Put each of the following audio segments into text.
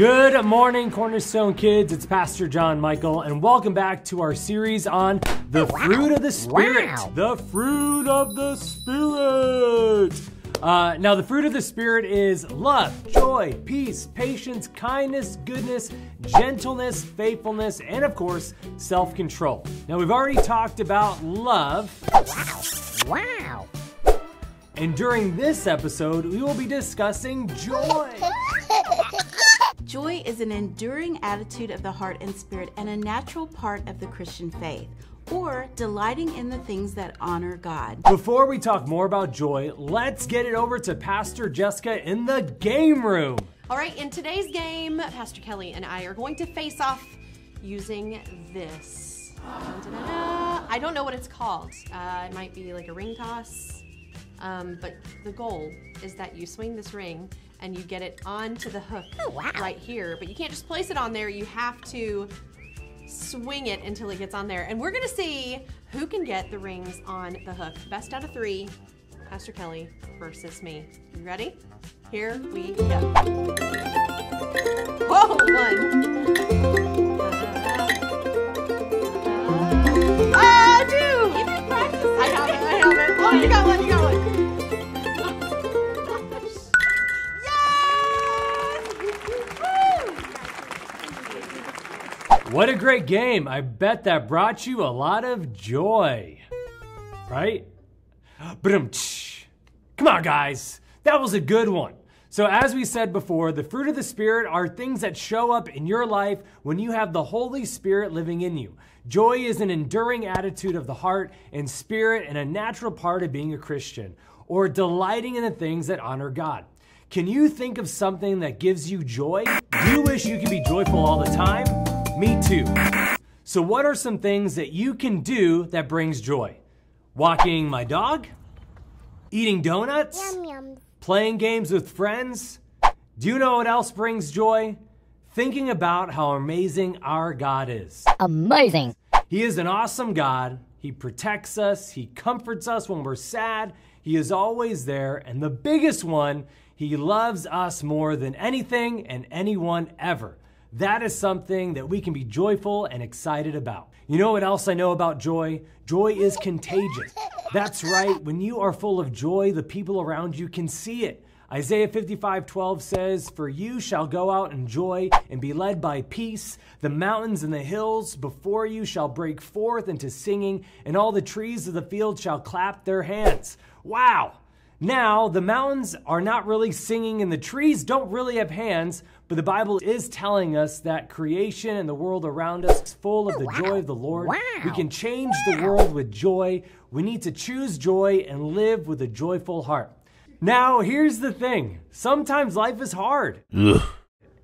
Good morning, Cornerstone Kids. It's Pastor John Michael, and welcome back to our series on the fruit of the Spirit. The fruit of the Spirit. Now, the fruit of the Spirit is love, joy, peace, patience, kindness, goodness, gentleness, faithfulness, and of course, self-control. Now, we've already talked about love. And during this episode, we will be discussing joy. Joy is an enduring attitude of the heart and spirit and a natural part of the Christian faith, or delighting in the things that honor God. Before we talk more about joy, let's get it over to Pastor Jessica in the game room. All right, in today's game, Pastor Kelly and I are going to face off using this. I don't know what it's called. It might be like a ring toss, but the goal is that you swing this ring and you get it onto the hook right here. But you can't just place it on there. You have to swing it until it gets on there. And we're gonna see who can get the rings on the hook. Best out of three, Pastor Kelly versus me. You ready? Here we go. Whoa, one. Two. You've been practicing. I have it. Oh, you got one. What a great game. I bet that brought you a lot of joy, right? Come on, guys. That was a good one. So as we said before, the fruit of the Spirit are things that show up in your life when you have the Holy Spirit living in you. Joy is an enduring attitude of the heart and spirit and a natural part of being a Christian, or delighting in the things that honor God. Can you think of something that gives you joy? Do you wish you could be joyful all the time? Me too. So what are some things that you can do that brings joy? Walking my dog? Eating donuts? Yum, yum. Playing games with friends? Do you know what else brings joy? Thinking about how amazing our God is. Amazing. He is an awesome God. He protects us. He comforts us when we're sad. He is always there. And the biggest one, He loves us more than anything and anyone ever. That is something that we can be joyful and excited about. You know what else I know about joy? Joy is contagious. That's right, when you are full of joy, the people around you can see it. Isaiah 55:12 says, "For you shall go out in joy and be led by peace. The mountains and the hills before you shall break forth into singing, and all the trees of the field shall clap their hands." Wow! Now, the mountains are not really singing and the trees don't really have hands, but the Bible is telling us that creation and the world around us is full of the joy of the Lord. We can change the world with joy. We need to choose joy and live with a joyful heart. Now, here's the thing. Sometimes life is hard. Ugh.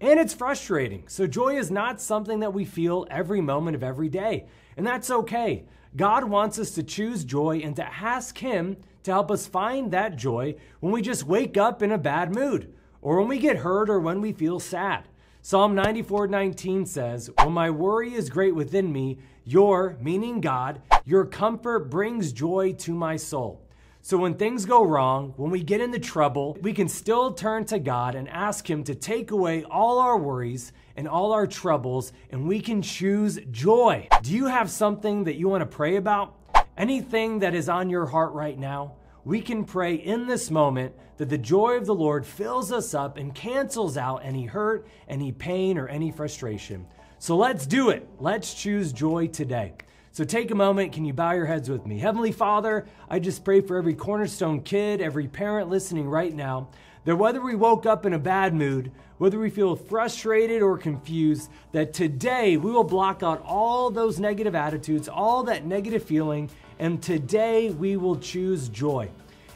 And it's frustrating. So joy is not something that we feel every moment of every day. And that's okay. God wants us to choose joy and to ask Him to help us find that joy when we just wake up in a bad mood, or when we get hurt, or when we feel sad. Psalm 94:19 says, "When my worry is great within me, your," meaning God, "your comfort brings joy to my soul." So when things go wrong, when we get into trouble, we can still turn to God and ask Him to take away all our worries and all our troubles, and we can choose joy. Do you have something that you want to pray about? Anything that is on your heart right now, we can pray in this moment that the joy of the Lord fills us up and cancels out any hurt, any pain, or any frustration. So let's do it. Let's choose joy today. So take a moment. Can you bow your heads with me? Heavenly Father, I just pray for every Cornerstone kid, every parent listening right now, that whether we woke up in a bad mood, whether we feel frustrated or confused, that today we will block out all those negative attitudes, all that negative feeling, and today we will choose joy.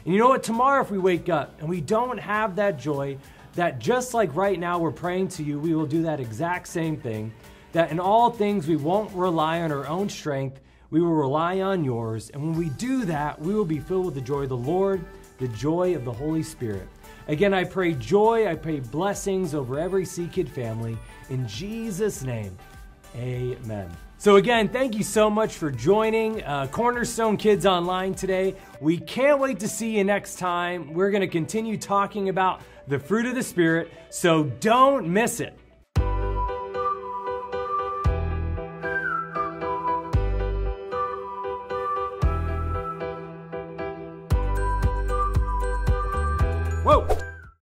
And you know what? Tomorrow, if we wake up and we don't have that joy, that just like right now we're praying to you, we will do that exact same thing, that in all things we won't rely on our own strength, we will rely on yours. And when we do that, we will be filled with the joy of the Lord, the joy of the Holy Spirit. Again, I pray joy, I pray blessings over every C-Kid family. In Jesus' name, amen. So again, thank you so much for joining Cornerstone Kids Online today. We can't wait to see you next time. We're going to continue talking about the fruit of the Spirit, so don't miss it.